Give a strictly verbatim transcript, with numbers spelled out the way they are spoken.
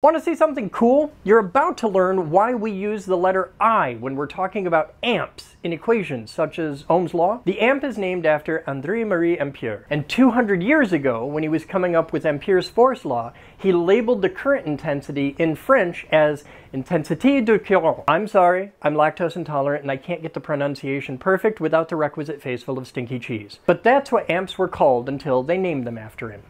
Want to see something cool? You're about to learn why we use the letter I when we're talking about amps in equations such as Ohm's Law. The amp is named after André-Marie Ampère, and two hundred years ago, when he was coming up with Ampère's Force Law, he labeled the current intensity in French as intensité de courant. I'm sorry, I'm lactose intolerant and I can't get the pronunciation perfect without the requisite faceful of stinky cheese. But that's what amps were called until they named them after him.